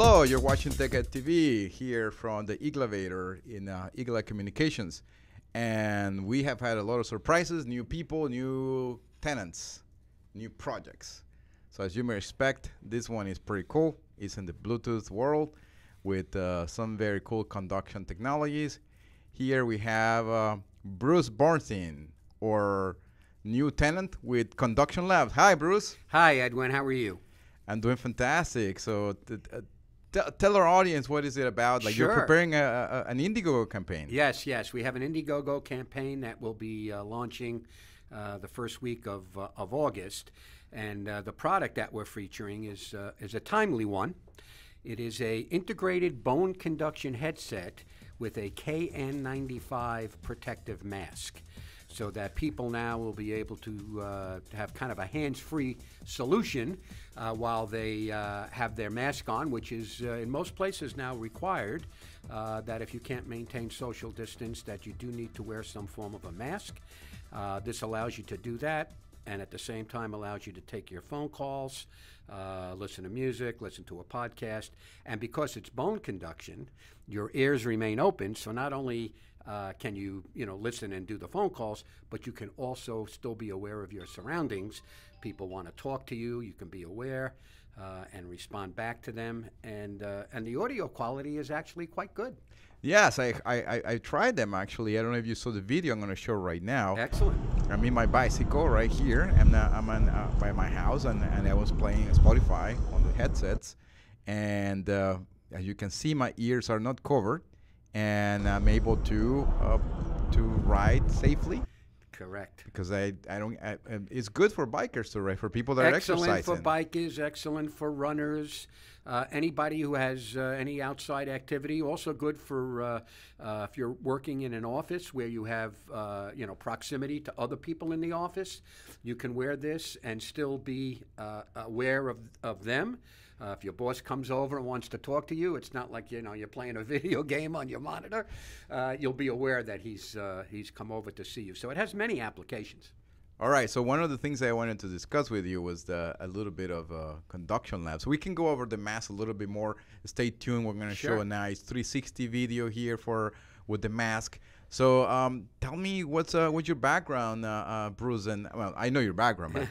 Hello, you're watching TechEd TV here from the EGLAVATOR in EGLA Communications. And we have had a lot of surprises, new people, new tenants, new projects. So as you may expect, this one is pretty cool. It's in the Bluetooth world with some very cool conduction technologies. Here we have Bruce Borenstein, or new tenant with Conduction Labs. Hi, Bruce. Hi, Edwin. How are you? I'm doing fantastic. So tell our audience, what is it about? Like, sure. You're preparing an Indiegogo campaign. Yes, yes. We have an Indiegogo campaign that will be launching the first week of August. And the product that we're featuring is a timely one. It is a integrated bone conduction headset with a KN95 protective mask, so that people now will be able to have kind of a hands-free solution while they have their mask on, which is in most places now required, that if you can't maintain social distance, that you do need to wear some form of a mask. This allows you to do that, and at the same time allows you to take your phone calls, listen to music, listen to a podcast. And because it's bone conduction, your ears remain open, so not only can you listen and do the phone calls, but you can also still be aware of your surroundings. People want to talk to you. You can be aware and respond back to them. And the audio quality is actually quite good. Yes, I tried them, actually. I don't know if you saw the video I'm going to show right now. Excellent. I'm in my bicycle right here, and I'm by my house, and I was playing Spotify on the headsets. And as you can see, my ears are not covered, and I'm able to ride safely. Correct. Because it's good for bikers to ride, for people that excellent are exercising. Excellent for bikers, excellent for runners, anybody who has any outside activity. Also good for if you're working in an office where you have proximity to other people in the office. You can wear this and still be aware of them. If your boss comes over and wants to talk to you, it's not like you're playing a video game on your monitor. You'll be aware that he's come over to see you. So it has many applications. All right. So one of the things I wanted to discuss with you was a little bit of Conduction Labs. We can go over the mask a little bit more. Stay tuned. We're going to show a nice 360 video here with the mask. So tell me what's your background, Bruce? And well, I know your background.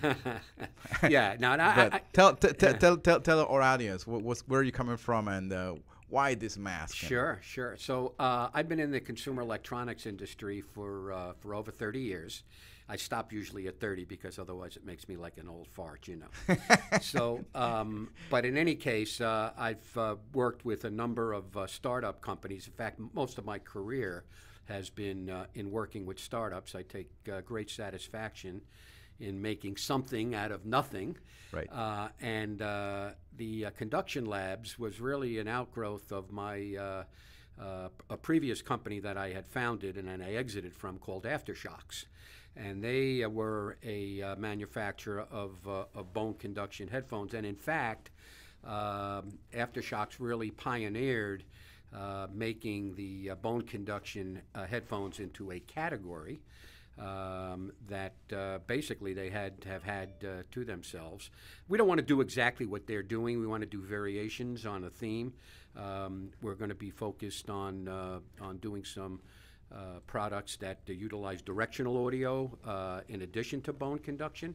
Yeah, no, no. Tell our audience where are you coming from and why this mask? Sure, sure. So I've been in the consumer electronics industry for over 30 years. I stop usually at 30 because otherwise it makes me like an old fart, So, but in any case, I've worked with a number of startup companies. In fact, most of my career has been in working with startups. I take great satisfaction in making something out of nothing. Right. The Conduction Labs was really an outgrowth of my a previous company that I had founded and then I exited from, called AfterShokz. And they were a manufacturer of bone conduction headphones. And in fact, AfterShokz really pioneered making the bone conduction headphones into a category that basically they have had to themselves. We don't want to do exactly what they're doing. We want to do variations on a theme. We're going to be focused on doing some products that utilize directional audio in addition to bone conduction.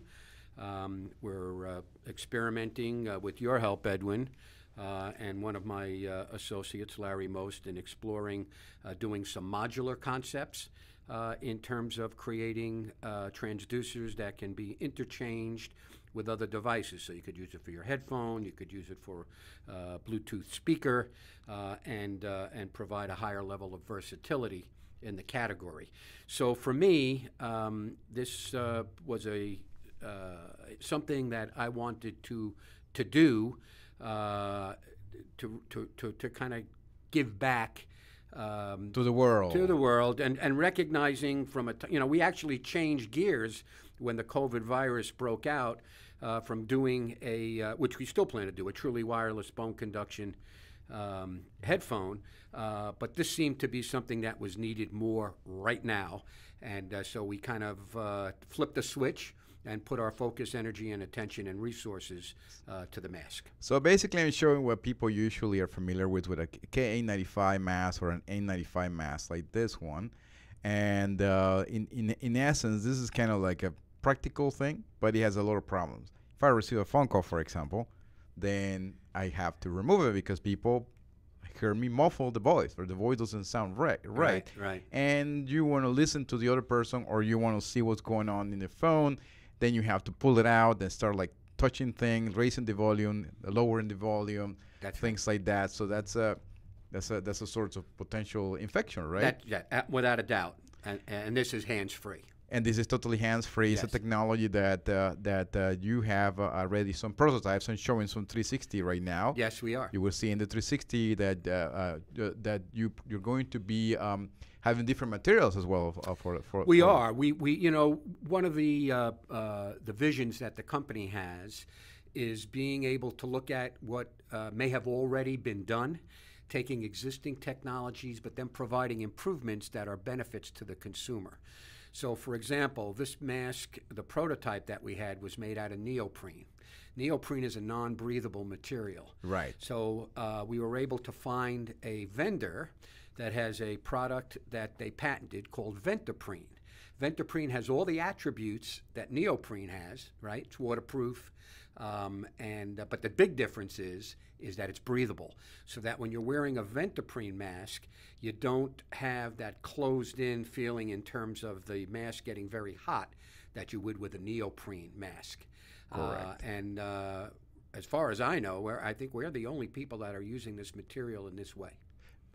We're experimenting with your help, Edwin, and one of my associates, Larry Most, in exploring doing some modular concepts in terms of creating transducers that can be interchanged with other devices. So you could use it for your headphone, you could use it for Bluetooth speaker, and provide a higher level of versatility in the category. So for me, this was something that I wanted to do. To kind of give back to the world. To the world, and recognizing from we actually changed gears when the COVID virus broke out from doing which we still plan to do, a truly wireless bone conduction headphone, but this seemed to be something that was needed more right now. And so we kind of flipped the switch and put our focus, energy, and attention and resources to the mask. So basically, I'm showing what people usually are familiar with a KN95 mask or an N95 mask like this one. And in essence, this is kind of like a practical thing, but it has a lot of problems. If I receive a phone call, for example, then I have to remove it because people hear me muffle the voice, or the voice doesn't sound right. And you want to listen to the other person, or you want to see what's going on in the phone, then you have to pull it out and start like touching things, raising the volume, lowering the volume, things like that. So that's a sort of potential infection, right? Without a doubt. And this is hands-free. And this is totally hands-free. Yes. It's a technology that you have already some prototypes and showing some 360 right now. Yes, we are. You will see in the 360 that you're going to be having different materials as well for. We you know, one of the visions that the company has is being able to look at what may have already been done, taking existing technologies, but then providing improvements that are benefits to the consumer. So, for example, this mask, the prototype that we had was made out of neoprene. Neoprene is a non-breathable material. Right. So we were able to find a vendor that has a product that they patented called Ventoprene. Ventoprene has all the attributes that neoprene has, right? It's waterproof, but the big difference is that it's breathable. So that when you're wearing a Ventoprene mask, you don't have that closed-in feeling in terms of the mask getting very hot that you would with a neoprene mask. Correct. And as far as I know, I think we're the only people that are using this material in this way.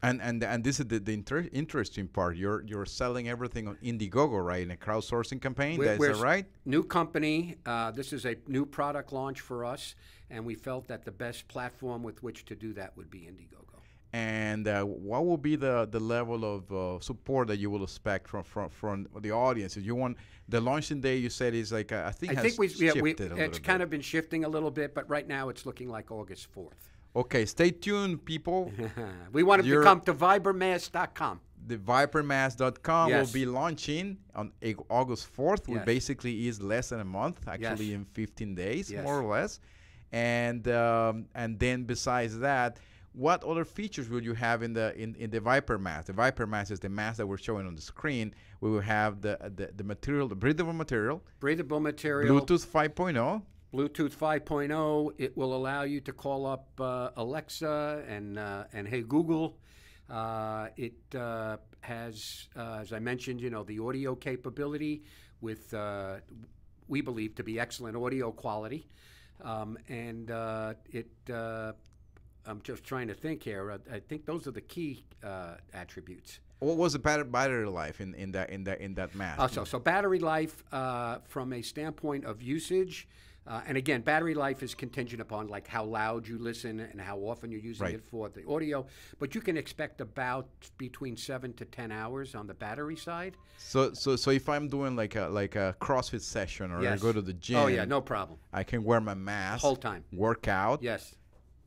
And this is the interesting part. You're selling everything on Indiegogo, right? In a crowdsourcing campaign, is that right? New company. This is a new product launch for us, and we felt that the best platform with which to do that would be Indiegogo. And what will be the level of support that you will expect from the audience? If you want the launching day, you said is like I think it's kind of been shifting a little bit, but right now it's looking like August 4th. Okay, stay tuned, people. We want them to come to VyperMask.com. The VyperMask.com will be launching on August 4th, which basically is less than a month, actually in 15 days, more or less. And then besides that, what other features will you have in the VyperMask? The VyperMask is the mask that we're showing on the screen. We will have the material, the breathable material. Breathable material. Bluetooth 5.0. Bluetooth 5.0, it will allow you to call up Alexa and Hey Google. It has, as I mentioned, you know, the audio capability with, we believe, to be excellent audio quality. I'm just trying to think here. I think those are the key attributes. What was the battery life in that mask? So battery life from a standpoint of usage. And again, battery life is contingent upon like how loud you listen and how often you're using it for the audio. But you can expect about between 7 to 10 hours on the battery side. So if I'm doing like a CrossFit session or I go to the gym, no problem. I can wear my mask the whole time. Work out. Yes.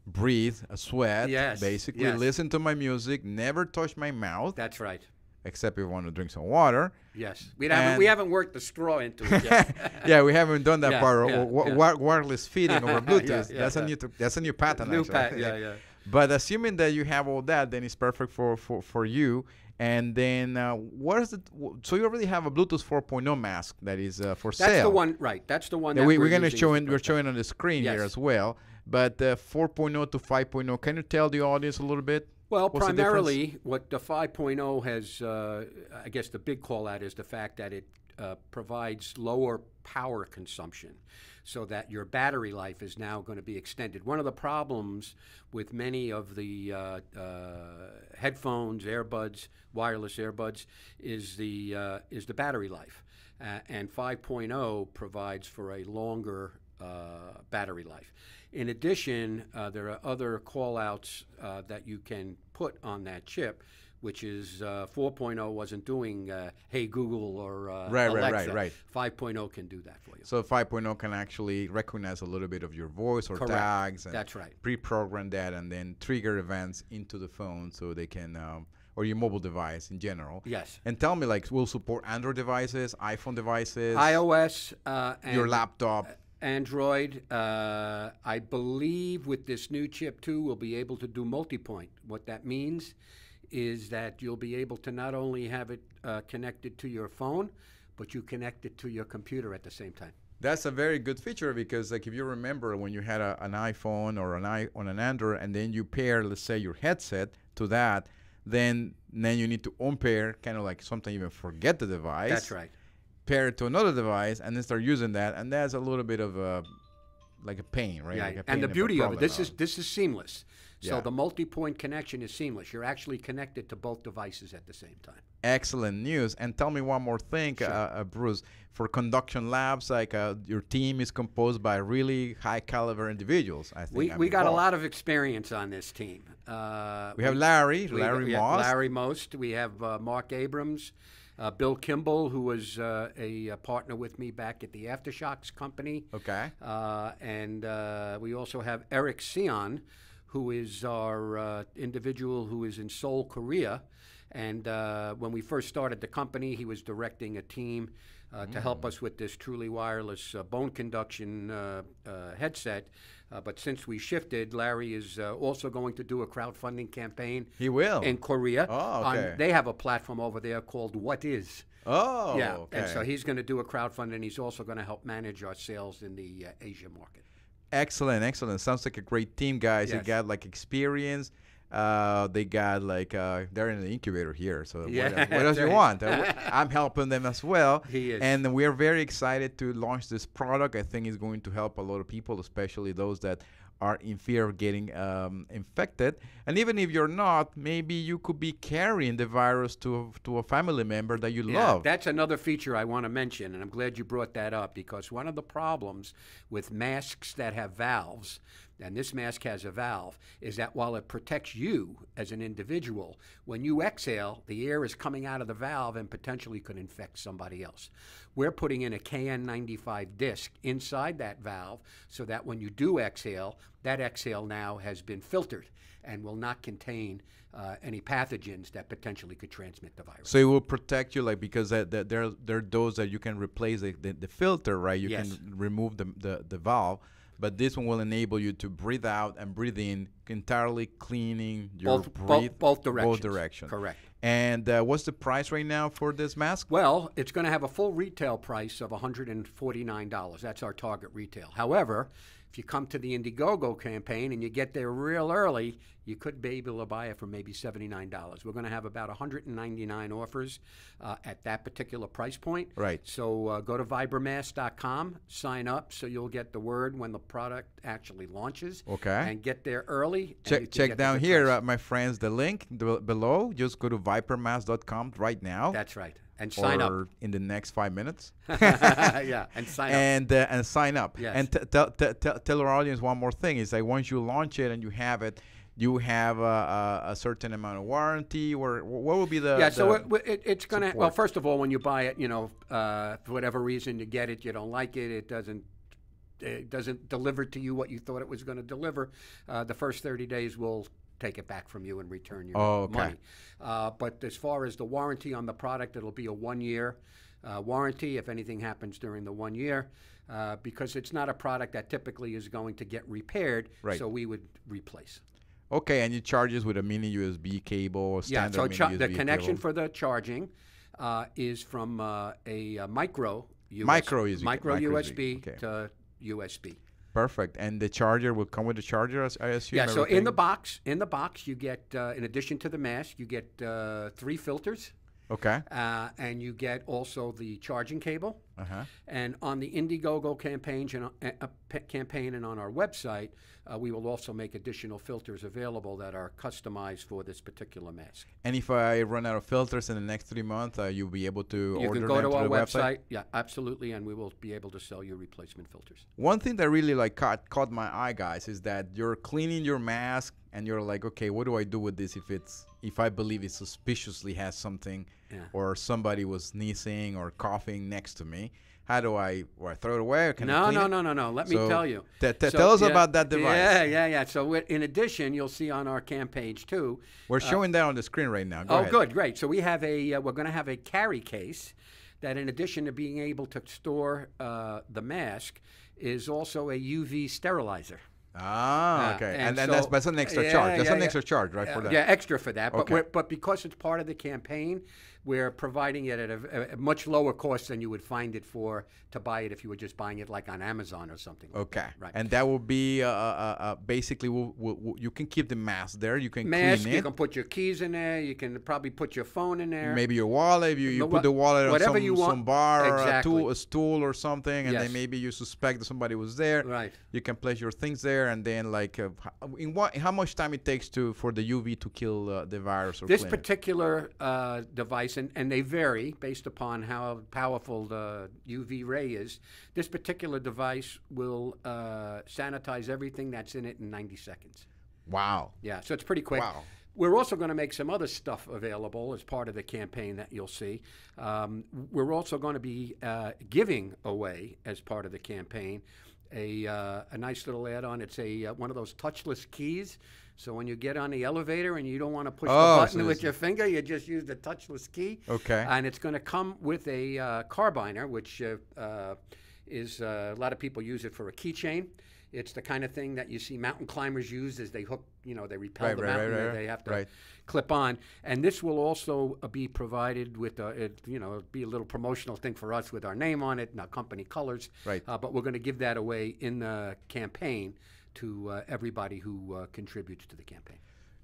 Breathe, sweat. Yes. Basically, listen to my music. Never touch my mouth. That's right. Except if you want to drink some water. Yes, we haven't worked the straw into it yet. We haven't done that part. Wireless feeding over Bluetooth. That's a new pattern. But assuming that you have all that, then it's perfect for you. And then so you already have a Bluetooth 4.0 mask that is for sale. That's the one, right? That's the one that we're going to show. We're showing on the screen here as well. But 4.0 to 5.0. Can you tell the audience a little bit? Well, primarily what the 5.0 has, I guess the big call out is the fact that it provides lower power consumption so that your battery life is now going to be extended. One of the problems with many of the headphones, earbuds, wireless earbuds is the battery life. And 5.0 provides for a longer battery life. In addition, there are other call-outs that you can put on that chip, which is 4.0 wasn't doing Hey Google or Alexa. Right. 5.0 can do that for you. So 5.0 can actually recognize a little bit of your voice or tags. And pre-program that and then trigger events into the phone so they can or your mobile device in general. Yes. And tell me, like, we'll support Android devices, iPhone devices, iOS, and your laptop. Android, I believe with this new chip too, we'll be able to do multi-point. What that means is that you'll be able to not only have it connected to your phone, but you connect it to your computer at the same time. That's a very good feature because, like, if you remember when you had an iPhone or an Android, and then you pair, let's say, your headset to that, then you need to unpair, kind of like sometimes even forget the device. That's right. Pair it to another device and then start using that, and that's a little bit of a, like a pain, right? Yeah. Like a pain and the beauty of it, this is seamless. So yeah. The multi-point connection is seamless. You're actually connected to both devices at the same time. Excellent news. And tell me one more thing, sure. Bruce. For Conduction Labs, like your team is composed by really high-caliber individuals. I think we got a lot of experience on this team. We have Larry Most. We have Mark Abrams, Bill Kimball, who was a partner with me back at the AfterShokz company. Okay. And we also have Eric Seon, who is our individual who is in Seoul, Korea. And when we first started the company, he was directing a team to help us with this truly wireless bone conduction headset. But since we shifted, Larry is also going to do a crowdfunding campaign. He will. In Korea. Oh, okay. They have a platform over there called What Is. Oh, yeah. Okay. And so he's going to do a crowdfunding. He's also going to help manage our sales in the Asia market. Excellent, excellent. Sounds like a great team, guys. Yes. You got like experience. They got like they're in the incubator here. So yeah, what else you want? I'm helping them as well. He is. And we're very excited to launch this product. I think it's going to help a lot of people, especially those that are in fear of getting infected. And even if you're not, maybe you could be carrying the virus to a family member that you love. That's another feature I want to mention, and I'm glad you brought that up, because one of the problems with masks that have valves, and this mask has a valve, is that while it protects you as an individual, when you exhale, the air is coming out of the valve and potentially could infect somebody else. We're putting in a KN95 disc inside that valve so that when you do exhale, that exhale now has been filtered and will not contain any pathogens that potentially could transmit the virus. So it will protect you, like, because there are those that you can replace the filter, right? You can remove the valve. But this one will enable you to breathe out and breathe in, entirely cleaning your both directions. Correct. And what's the price right now for this mask? Well, it's going to have a full retail price of $149. That's our target retail. However, if you come to the Indiegogo campaign and you get there real early, you could be able to buy it for maybe $79. We're going to have about 199 offers at that particular price point. Right. So go to VyperMask.com, sign up, so you'll get the word when the product actually launches. Okay. And get there early. Check down here, my friends, the link below. Just go to VyperMask.com right now. That's right. And sign up in the next 5 minutes. Yeah, and sign up. And sign up. Yes. And tell our audience one more thing: is that once you launch it and you have it, you have a certain amount of warranty, or what will be the? Yeah, so it's going to. Well, first of all, when you buy it, you know, for whatever reason you get it, you don't like it, it doesn't deliver to you what you thought it was going to deliver. The first 30 days will take it back from you and return your money. But as far as the warranty on the product, it'll be a one-year warranty if anything happens during the 1 year, because it's not a product that typically is going to get repaired, right. So we would replace. Okay, and you charge this with a mini USB cable or standard mini USB the connection cable. For the charging is from a micro USB to USB. Perfect. And the charger will come with the charger, I assume? Yeah, so in the box, you get, in addition to the mask, you get 3 filters. Okay. And you get also the charging cable. Uh-huh. And on the Indiegogo campaign and on our website, we will also make additional filters available that are customized for this particular mask. And if I run out of filters in the next 3 months, you'll be able to order them through the website? You can go to our website. Yeah, absolutely, and we will be able to sell you replacement filters. One thing that really like caught my eye, guys, is that you're cleaning your mask and you're like, okay, what do I do with this if I believe it suspiciously has something, or somebody was sneezing or coughing next to me? How do I throw it away? Or can no, let me tell you. Tell us about that device. Yeah. So in addition, you'll see on our camp page too. We're showing that on the screen right now. Go ahead. Good, great. So we have a, we're going to have a carry case that, in addition to being able to store the mask, is also a UV sterilizer. Ah, okay. And so, that's an extra charge. That's an extra charge, right, for that? Yeah, extra for that. Okay. But because it's part of the campaign, we're providing it at a much lower cost than you would find it for to buy it if you were just buying it like on Amazon or something. Okay. Like that, right. And that will be basically you can keep the mask there. You can clean it. You can put your keys in there. You can probably put your phone in there. Maybe your wallet. You put the wallet on some bar, exactly, or a stool or something, and then maybe you suspect that somebody was there. Right. You can place your things there. And then, like, how much time it takes for the UV to kill the virus? Or this particular device, and they vary based upon how powerful the UV ray is. This particular device will sanitize everything that's in it in 90 seconds. Wow. Yeah, so it's pretty quick. Wow. We're also going to make some other stuff available as part of the campaign that you'll see. We're also going to be giving away, as part of the campaign, a nice little add-on. It's a one of those touchless keys. So when you get on the elevator and you don't want to push the button with your finger, you just use the touchless key. Okay. And it's going to come with a carbiner, which is a lot of people use it for a keychain. It's the kind of thing that you see mountain climbers use as they hook, you know, they repel the mountain. They have to clip on. And this will also be provided with, you know, it'll be a little promotional thing for us with our name on it and our company colors. Right. But we're going to give that away in the campaign to everybody who contributes to the campaign.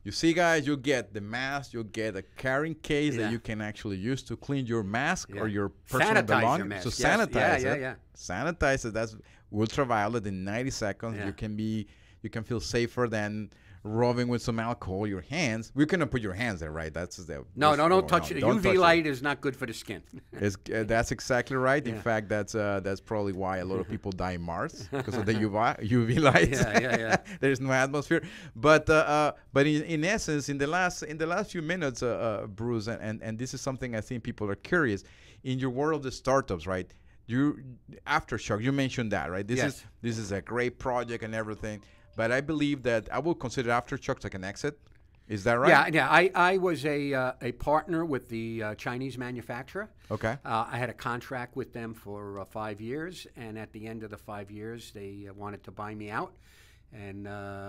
You see, guys, you get the mask, you get a carrying case that you can actually use to clean your mask or your personal belongings. So sanitize sanitize it. That's ultraviolet in 90 seconds. Yeah. You can feel safer than rubbing with some alcohol your hands. We couldn't put your hands there, right? That's the don't touch it. UV light is not good for the skin. That's exactly right. Yeah. In fact, that's probably why a lot of people die in Mars, because of the UV lights. There's no atmosphere. But in essence, in the last few minutes, Bruce, and this is something I think people are curious. In your world of the startups, right? AfterShokz, you mentioned that, right? This is a great project and everything. But I believe that I will consider AfterShokz like an exit. Is that right? Yeah. I was a partner with the Chinese manufacturer. Okay. I had a contract with them for 5 years, and at the end of the 5 years, they wanted to buy me out, and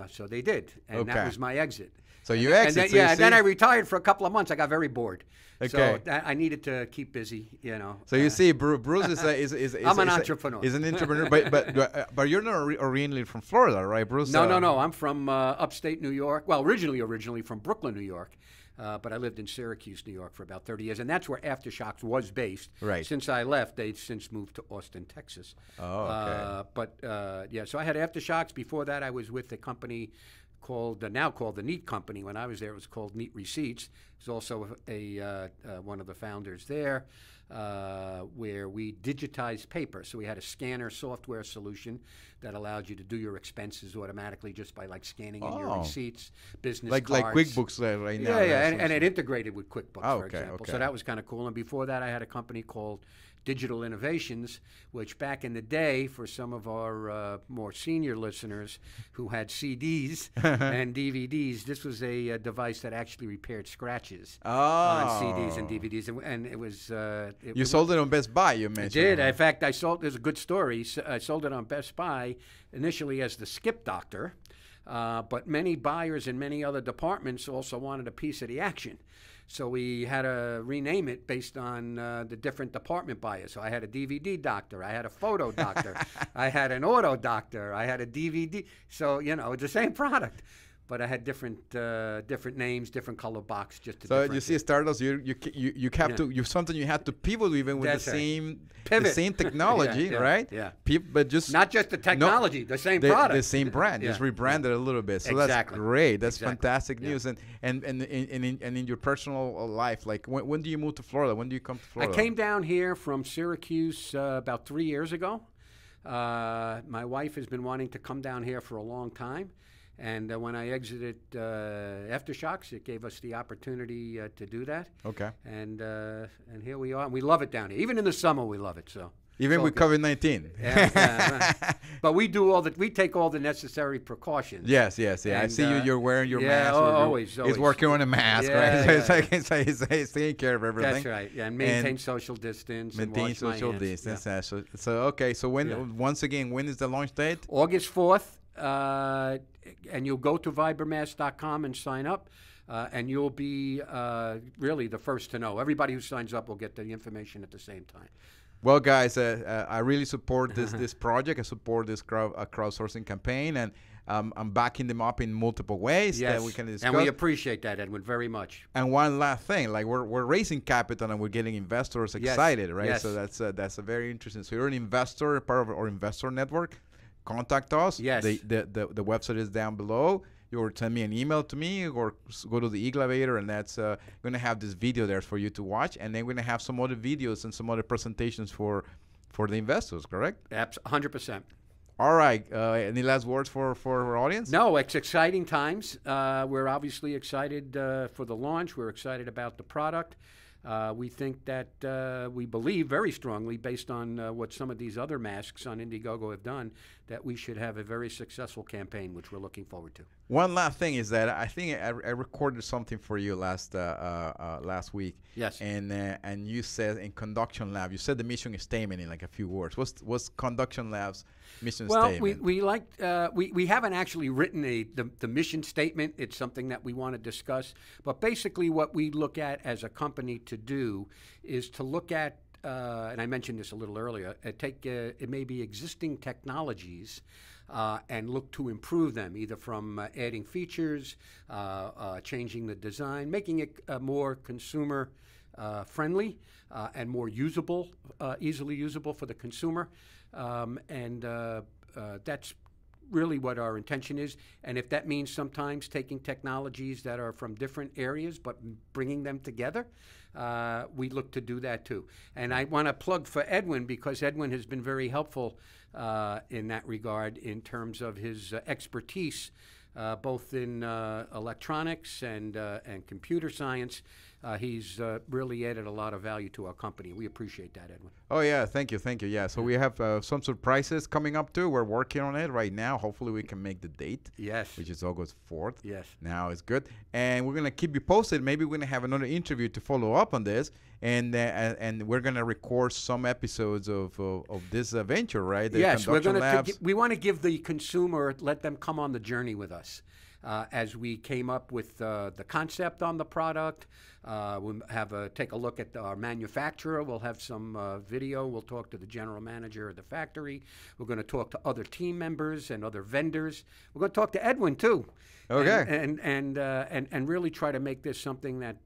so they did, and that was my exit. So you exited. And then, and then I retired for a couple of months. I got very bored. Okay. So I needed to keep busy, you know. So you see, Bruce is I'm an entrepreneur. He's an entrepreneur, but you're not originally from Florida, right, Bruce? No. I'm from upstate New York. Well, originally from Brooklyn, New York. But I lived in Syracuse, New York for about 30 years, and that's where AfterShokz was based. Right. Since I left, they've since moved to Austin, Texas. Oh, okay. So I had AfterShokz. Before that, I was with a company now called the Neat Company. When I was there, it was called Neat Receipts. It was also one of the founders there, where we digitized paper. So we had a scanner software solution that allowed you to do your expenses automatically just by like scanning in your receipts, business cards. Like QuickBooks right now. And it integrated with QuickBooks, for example. So that was kind of cool. And before that, I had a company called Digital Innovations, which back in the day, for some of our more senior listeners who had CDs and DVDs, this was a device that actually repaired scratches on CDs and DVDs, and it was. You sold it on Best Buy, you mentioned. I did. In fact, I sold. There's a good story. So I sold it on Best Buy initially as the Skip Doctor, but many buyers in many other departments also wanted a piece of the action. So we had to rename it based on the different department buyers. So I had a DVD doctor. I had a photo doctor. I had an auto doctor. I had a DVD. So, you know, it's the same product, but I had different names, different color box. Just to you see, startups, you have to you had to pivot even with the same technology, right? Yeah. But just not just the technology, the same product, the same brand, just rebranded a little bit. So that's great. That's fantastic news. And in your personal life, like when do you move to Florida? When do you come to Florida? I came down here from Syracuse about 3 years ago. My wife has been wanting to come down here for a long time. And when I exited AfterShokz, it gave us the opportunity to do that. Okay. And here we are. And we love it down here. Even in the summer, we love it. So even with COVID-19. Yeah, but we do all the we take all the necessary precautions. Yes, yes, yeah. And I see you're wearing your mask. Yeah, always. He's working on a mask, yeah, right? Yeah. So it's like he's taking care of everything. That's right. Yeah, and maintain and social distance. Maintain and social distance. Yeah. So okay. So when once again, when is the launch date? August 4th. And you'll go to VyperMask.com and sign up, and you'll be really the first to know. Everybody who signs up will get the information at the same time. Well, guys, I really support this project. I support this crowdsourcing campaign, and I'm backing them up in multiple ways that we can discuss. And we appreciate that, Edwin, very much. And one last thing, like we're raising capital and we're getting investors excited, right? Yes. So that's a very interesting. So you're an investor, part of our investor network. Contact us. Yes. The website is down below. Or send me an email to me, or go to the EGLAVATOR, and that's going to have this video there for you to watch, and then we're going to have some other videos and some other presentations for the investors, correct? 100%. All right. Any last words for our audience? No, it's exciting times. We're obviously excited for the launch. We're excited about the product. We think that we believe very strongly, based on what some of these other masks on Indiegogo have done, that we should have a very successful campaign, which we're looking forward to. One last thing is that I think I recorded something for you last week. Yes. And you said in Conduction Labs, you said the mission statement in like a few words. What's Conduction Labs' mission statement? Well, we haven't actually written the mission statement. It's something that we want to discuss. But basically, what we look at as a company to do is to look at, and I mentioned this a little earlier, take it may be existing technologies and look to improve them, either from adding features, changing the design, making it more consumer friendly and more usable, easily usable for the consumer. That's really what our intention is. And if that means sometimes taking technologies that are from different areas but bringing them together, we look to do that too. And I want to plug for Edwin, because Edwin has been very helpful in that regard in terms of his expertise both in electronics and computer science. He's really added a lot of value to our company. We appreciate that, Edwin. Oh, yeah. Thank you. Thank you. Yeah. So we have some surprises coming up, too. We're working on it right now. Hopefully, we can make the date. Yes. Which is August 4th. Yes. Now it's good. And we're going to keep you posted. Maybe we're going to have another interview to follow up on this. And we're going to record some episodes of this venture, right? The yes. We're going to we want to give the consumer, let them come on the journey with us. As we came up with the concept on the product, we'll have take a look at our manufacturer. We'll have some video. We'll talk to the general manager of the factory. We're going to talk to other team members and other vendors. We're going to talk to Edwin too. Okay. And really try to make this something that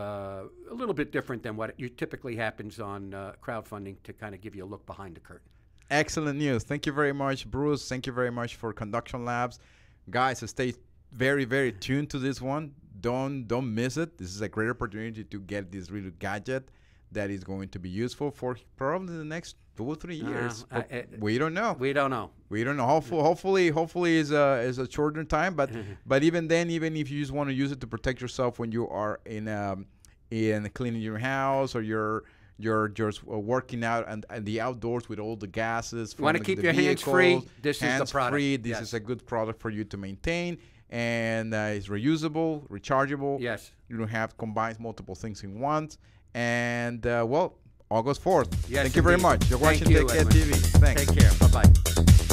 a little bit different than what typically happens on crowdfunding, to kind of give you a look behind the curtain. Excellent news. Thank you very much, Bruce. Thank you very much for Conduction Labs. Guys, stay very, very tuned to this one. Don't miss it. This is a great opportunity to get this little gadget that is going to be useful for probably the next 2 or 3 years. We don't know. We don't know. We don't know. Hopefully is a shorter time, but even then, even if you just want to use it to protect yourself when you are in cleaning your house, or you're just working out and the outdoors with all the gases. You want to keep your hands free. This is the product. This is a good product for you to maintain, and it's reusable, rechargeable. Yes. You don't have to combine multiple things in once. And well, August 4th. Yes, thank you very much. You're watching TechEd TV. Thanks. Take care. Bye bye.